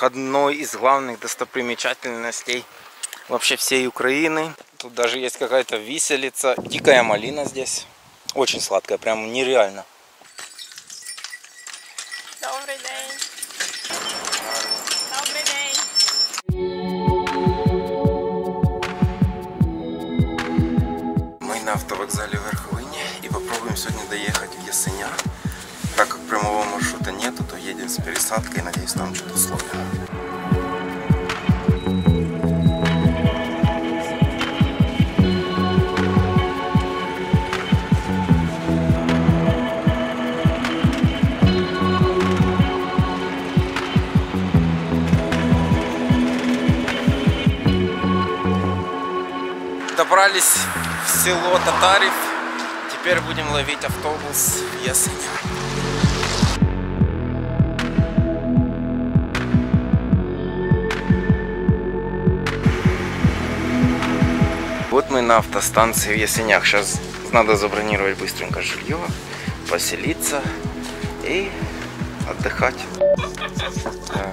к одной из главных достопримечательностей вообще всей Украины. Тут даже есть какая-то виселица. Дикая малина здесь. Очень сладкая, прям нереально. Добрый день. Добрый день. Мы на автовокзале в Верховине и попробуем сегодня доехать в Ясиня. Так как прямого маршрута нету, то едем с пересадкой. Надеюсь, там что-то сложное. Добрались в село Татарев. Теперь будем ловить автобус в Ясиня. Вот мы на автостанции в Ясинях. Сейчас надо забронировать быстренько жилье, поселиться и отдыхать. Так.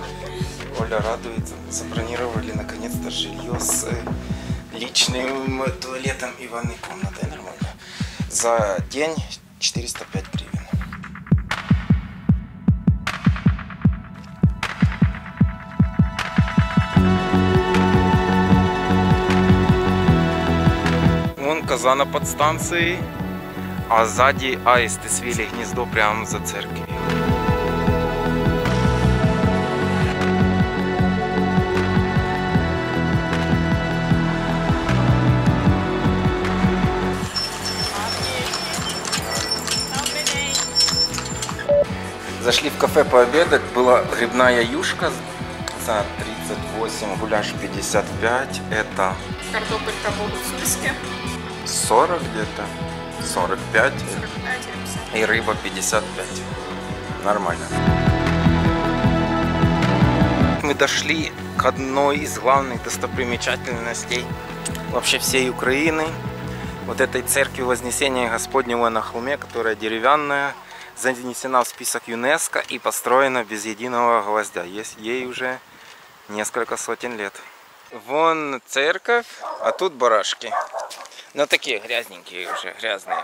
Оля радуется. Забронировали наконец-то жилье с личным туалетом и ванной комнатой, нормально. За день 405 гривен. Вон казана под станцией, а сзади аисты свили гнездо прямо за церковью. Зашли в кафе пообедать, была грибная юшка за 38, гуляш 55, это... Картопелька по-гуцульски 40 где-то, 45, 45 и рыба 55, нормально. Мы дошли к одной из главных достопримечательностей вообще всей Украины. Вот этой церкви Вознесения Господнего на холме, которая деревянная. Занесена в список ЮНЕСКО и построена без единого гвоздя. Ей уже несколько сотен лет. Вон церковь, а тут барашки. Но такие грязненькие уже, грязные.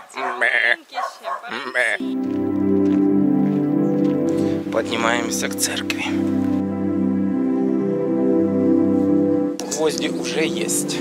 Поднимаемся к церкви. Гвозди уже есть.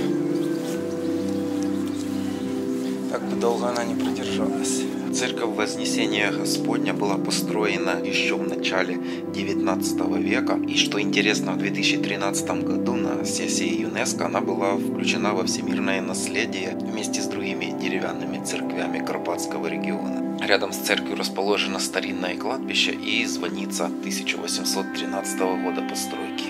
Так бы долго она не продержалась. Церковь Вознесения Господня была построена еще в начале 19 века. И что интересно, в 2013 году на сессии ЮНЕСКО она была включена во всемирное наследие вместе с другими деревянными церквями Карпатского региона. Рядом с церковью расположено старинное кладбище и звонница 1813 года постройки.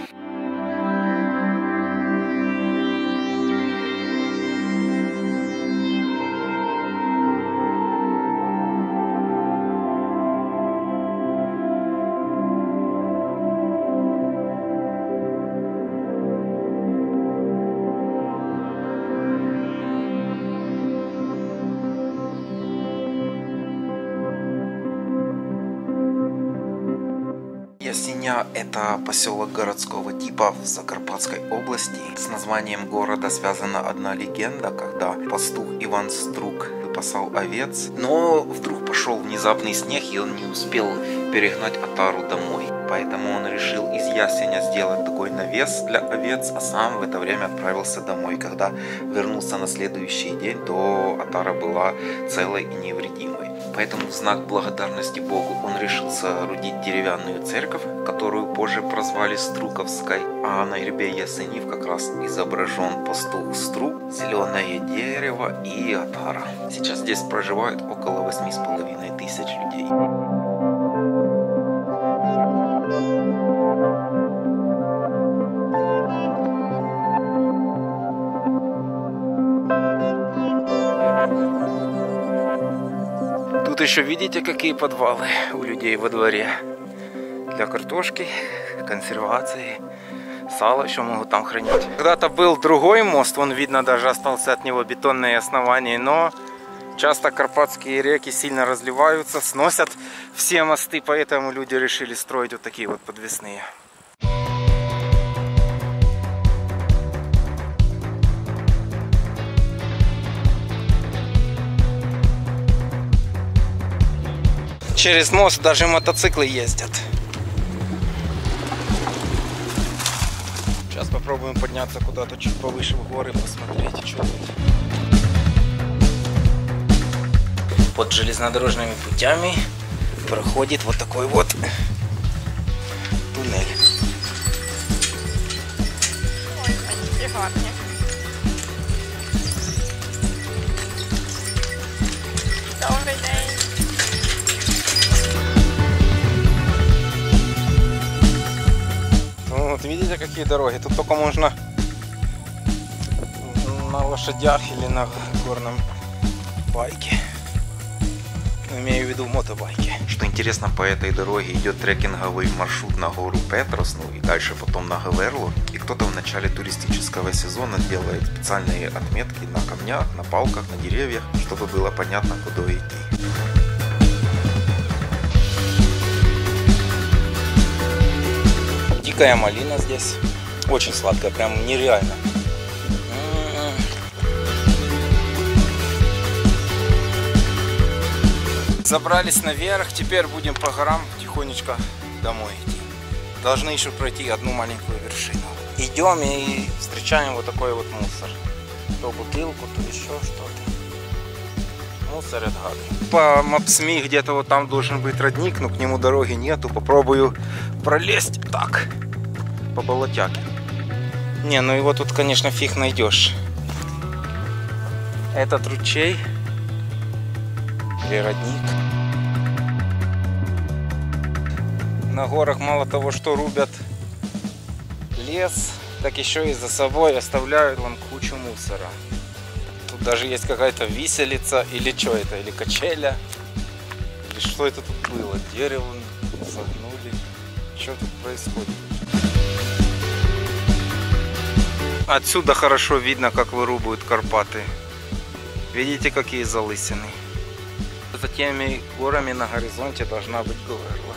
Ясиня – это поселок городского типа в Закарпатской области. С названием города связана одна легенда, когда пастух Иван Струк пасал овец, но вдруг пошел внезапный снег, и он не успел перегнать Атару домой. Поэтому он решил из Ясиня сделать такой навес для овец, а сам в это время отправился домой. Когда вернулся на следующий день, то Атара была целой и невредимой. Поэтому в знак благодарности Богу он решил соорудить деревянную церковь, которую позже прозвали Струковской. А на гербе Ясенев как раз изображен пастух Струк, зеленое дерево и Атара. Сейчас здесь проживают около 8500 людей. Тут еще видите, какие подвалы у людей во дворе. Для картошки, консервации, сало еще могут там хранить. Когда-то был другой мост, он видно даже остался от него бетонные основания, но часто карпатские реки сильно разливаются, сносят все мосты, поэтому люди решили строить вот такие вот подвесные. через мост даже мотоциклы ездят. Сейчас попробуем подняться куда-то чуть повыше в горы, посмотреть, что тут. Под железнодорожными путями проходит вот такой вот туннель. Ой, они прикладные. Добрый день. Вот видите, какие дороги? Тут только можно на лошадях или на горном байке. Имею в виду мотобайки. Что интересно, по этой дороге идет трекинговый маршрут на гору Петрос, ну и дальше потом на Говерло. И кто-то в начале туристического сезона делает специальные отметки на камнях, на палках, на деревьях, чтобы было понятно, куда идти. Дикая малина здесь, очень сладкая, прям нереально. Забрались наверх, теперь будем по горам тихонечко домой идти. Должны еще пройти одну маленькую вершину. Идем и встречаем вот такой вот мусор. То бутылку, то еще что-то. Мусор это гад. По maps.me где-то вот там должен быть родник, но к нему дороги нету. Попробую пролезть так. По болотяке. Не, ну его тут, конечно, фиг найдешь. Этот ручей или родник. На горах мало того, что рубят лес, так еще и за собой оставляют вон кучу мусора. Тут даже есть какая-то виселица или что это, или качеля. Или что это тут было? Дерево согнули. Что тут происходит? Отсюда хорошо видно, как вырубают Карпаты. Видите, какие залысины. За теми горами на горизонте должна быть Говерла.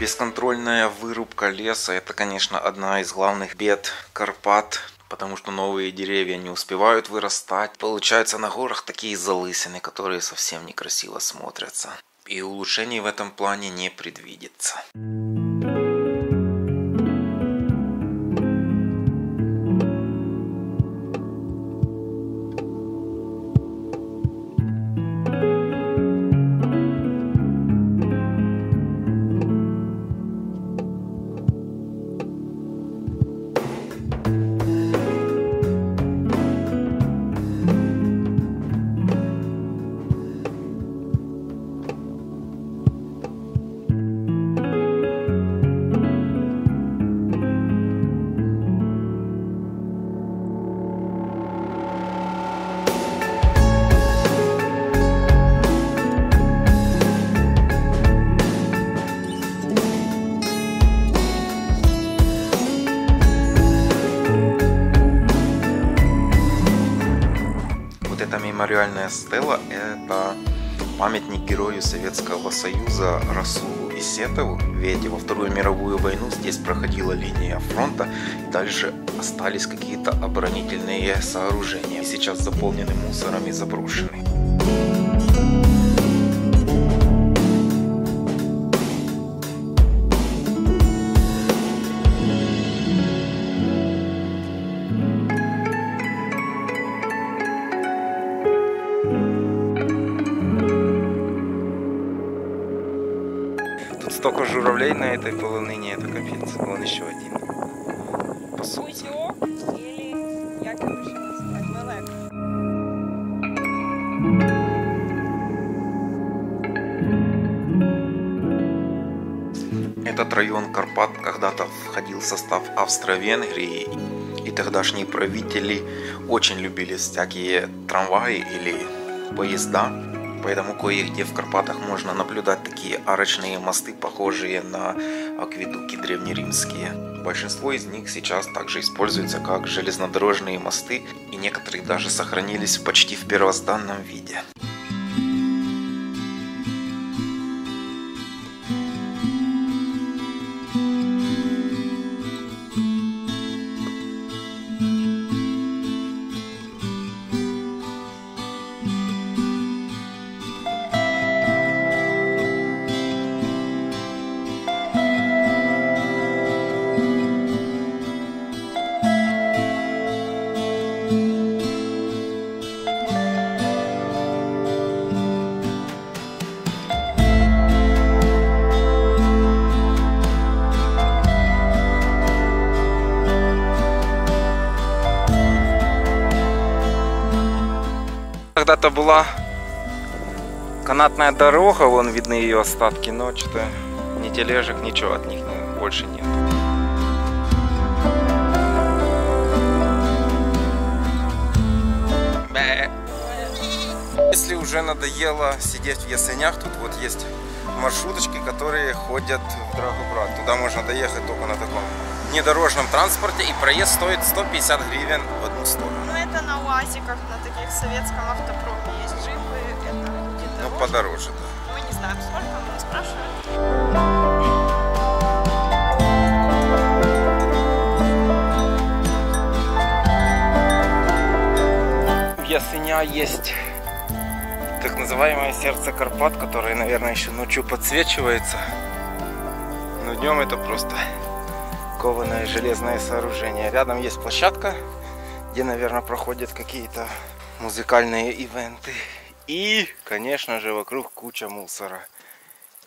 Бесконтрольная вырубка леса – это, конечно, одна из главных бед Карпат, потому что новые деревья не успевают вырастать. Получаются на горах такие залысины, которые совсем некрасиво смотрятся. И улучшений в этом плане не предвидится. Мемориальная стела – это памятник герою Советского Союза Расулу Исетову, ведь во Вторую мировую войну здесь проходила линия фронта, и дальше остались какие-то оборонительные сооружения, и сейчас заполнены мусором и заброшены. Столько журавлей на этой полонине, это капец. Вон еще один. Пасутся. Этот район Карпат когда-то входил в состав Австро-Венгрии. И тогдашние правители очень любили всякие трамваи или поезда. Поэтому кое-где в Карпатах можно наблюдать такие арочные мосты, похожие на акведуки древнеримские. Большинство из них сейчас также используются как железнодорожные мосты, и некоторые даже сохранились почти в первозданном виде. Когда-то была канатная дорога, вон видны ее остатки, но что-то ни тележек, ничего от них больше нет. Если уже надоело сидеть в Ясинях, тут вот есть маршруточки, которые ходят в Драгобрат. Туда можно доехать только на таком недорожном транспорте, и проезд стоит 150 гривен в одну сторону. Ну это на УАЗиках, на таких советском автопроме есть джипы, это где-то. Ну подороже, да. Мы не знаем сколько, мы спрашиваем. В Ясиня есть так называемое Сердце Карпат, которое, наверное, еще ночью подсвечивается, но днем это просто кованое железное сооружение. Рядом есть площадка, где, наверное, проходят какие-то музыкальные ивенты. И, конечно же, вокруг куча мусора.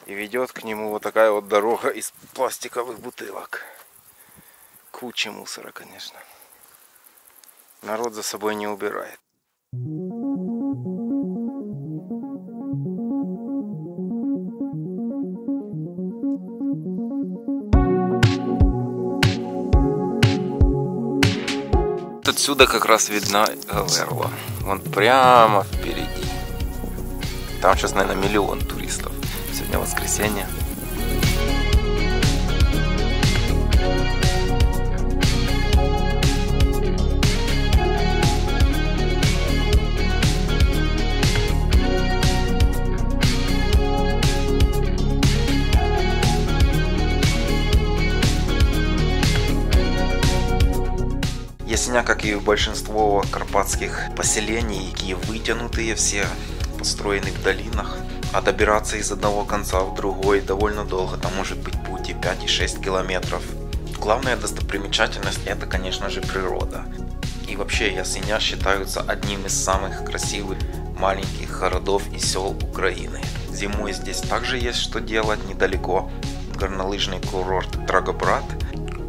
И ведет к нему вот такая вот дорога из пластиковых бутылок. Куча мусора, конечно. Народ за собой не убирает. Отсюда как раз видна Говерло. Вон прямо впереди. Там сейчас, наверное, миллион туристов. Сегодня воскресенье. Ясиня, как и большинство карпатских поселений, какие вытянутые, все построены в долинах, а добираться из одного конца в другой довольно долго, там может быть путь и 5, и 6 километров. Главная достопримечательность это, конечно же, природа. И вообще Ясиня считаются одним из самых красивых маленьких городов и сел Украины. Зимой здесь также есть что делать недалеко. Горнолыжный курорт Драгобрат,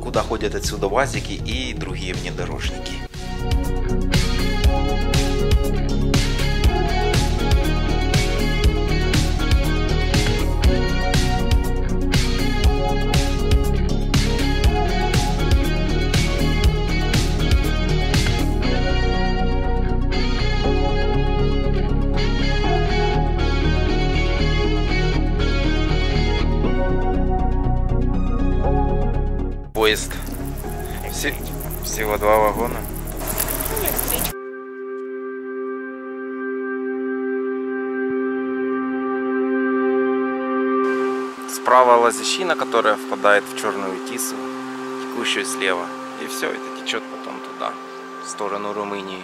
куда ходят отсюда вазики и другие внедорожники. Поезд. Всего 2 вагона. Справа Лазещина, которая впадает в Черную Тису, текущую слева. И все, это течет потом туда, в сторону Румынии.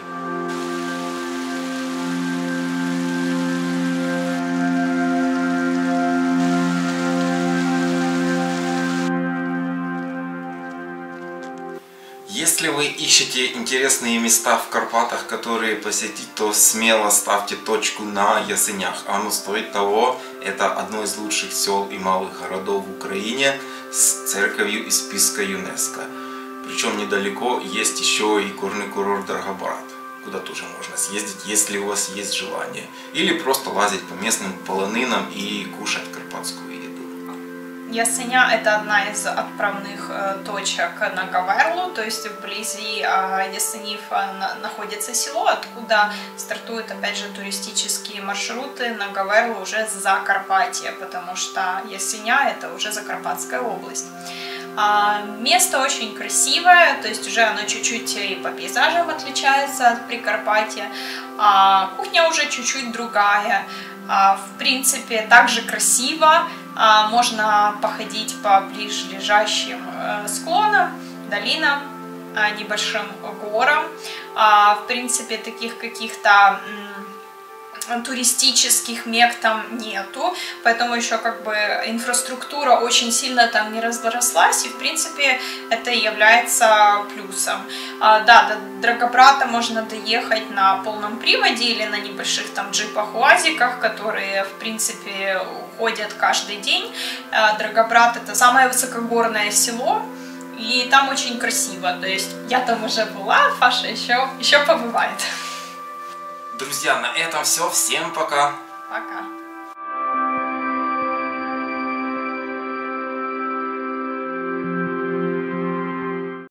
Если вы ищете интересные места в Карпатах, которые посетить, то смело ставьте точку на Ясинях. Оно стоит того, это одно из лучших сел и малых городов в Украине с церковью из списка ЮНЕСКО. Причем недалеко есть еще и горный курорт Драгобрат, куда тоже можно съездить, если у вас есть желание. Или просто лазить по местным полонинам и кушать карпатскую еду. Ясиня это одна из отправных точек на Говерлу, то есть вблизи Ясинев находится село, откуда стартуют опять же туристические маршруты на Говерлу уже с Закарпатья, потому что Ясиня это уже Закарпатская область. Место очень красивое, то есть уже оно чуть-чуть и по пейзажам отличается от Прикарпатья, кухня уже чуть-чуть другая, в принципе также красиво, можно походить по ближайшим склонам, долинам, небольшим горам, в принципе таких каких-то туристических мек там нету, поэтому еще как бы инфраструктура очень сильно там не разрослась, и в принципе это является плюсом. Да, до Драгобрата можно доехать на полном приводе или на небольших там джипах-уазиках, которые в принципе уходят каждый день. Драгобрат — это самое высокогорное село, и там очень красиво, то есть я там уже была, Фаша еще побывает. Друзья, на этом все. Всем пока. Пока.